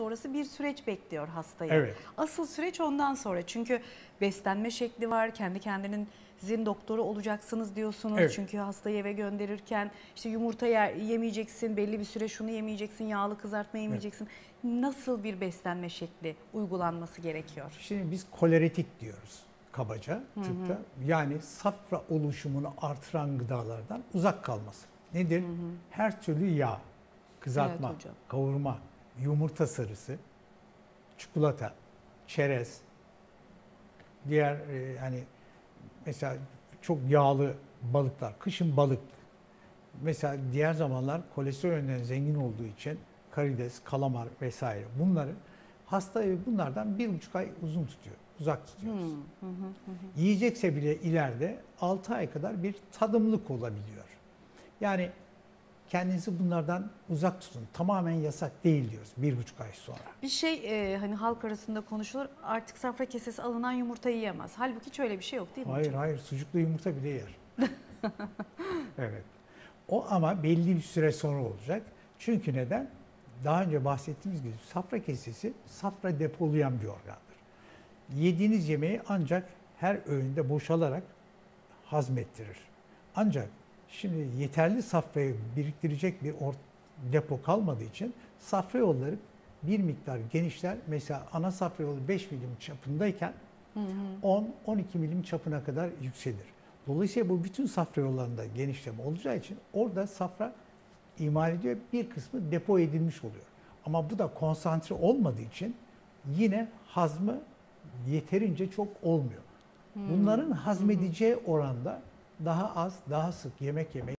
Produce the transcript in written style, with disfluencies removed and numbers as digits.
sonrası bir süreç bekliyor hastayı. Evet. Asıl süreç ondan sonra. Çünkü beslenme şekli var, kendi kendinizin doktoru olacaksınız diyorsunuz. Evet. Çünkü hastayı eve gönderirken işte yumurta yemeyeceksin, belli bir süre şunu yemeyeceksin, yağlı kızartma yemeyeceksin. Evet. Nasıl bir beslenme şekli uygulanması gerekiyor? Şimdi biz koleretik diyoruz kabaca tıpta. Yani safra oluşumunu artıran gıdalardan uzak kalması. Nedir? Her türlü yağ, kızartma, evet, kavurma, yumurta sarısı, çikolata, çerez, diğer hani mesela çok yağlı balıklar, kışın balık. Mesela diğer zamanlar kolesterolden zengin olduğu için karides, kalamar vesaire, bunları hastayı bunlardan 1,5 ay uzun tutuyor, uzak tutuyoruz. Yiyecekse bile ileride 6 ay kadar bir tadımlık olabiliyor. Yani kendinizi bunlardan uzak tutun. Tamamen yasak değil diyoruz 1,5 ay sonra. Bir şey hani halk arasında konuşulur, artık safra kesesi alınan yumurta yiyemez. Halbuki hiç öyle bir şey yok değil mi? Hayır hayır, sucuklu yumurta bile yer. Evet. O ama belli bir süre sonra olacak. Çünkü neden? Daha önce bahsettiğimiz gibi safra kesesi safra depolayan bir organdır. Yediğiniz yemeği ancak her öğünde boşalarak hazmettirir. Ancak şimdi yeterli safrayı biriktirecek bir depo kalmadığı için safra yolları bir miktar genişler. Mesela ana safra yolu 5 milim çapındayken 10-12 milim çapına kadar yükselir. Dolayısıyla bu bütün safra yollarında genişleme olacağı için orada safra imal ediyor. Bir kısmı depo edilmiş oluyor. Ama bu da konsantre olmadığı için yine hazmı yeterince çok olmuyor. Bunların hazmedeceği oranda daha az, daha sık yemek yemek.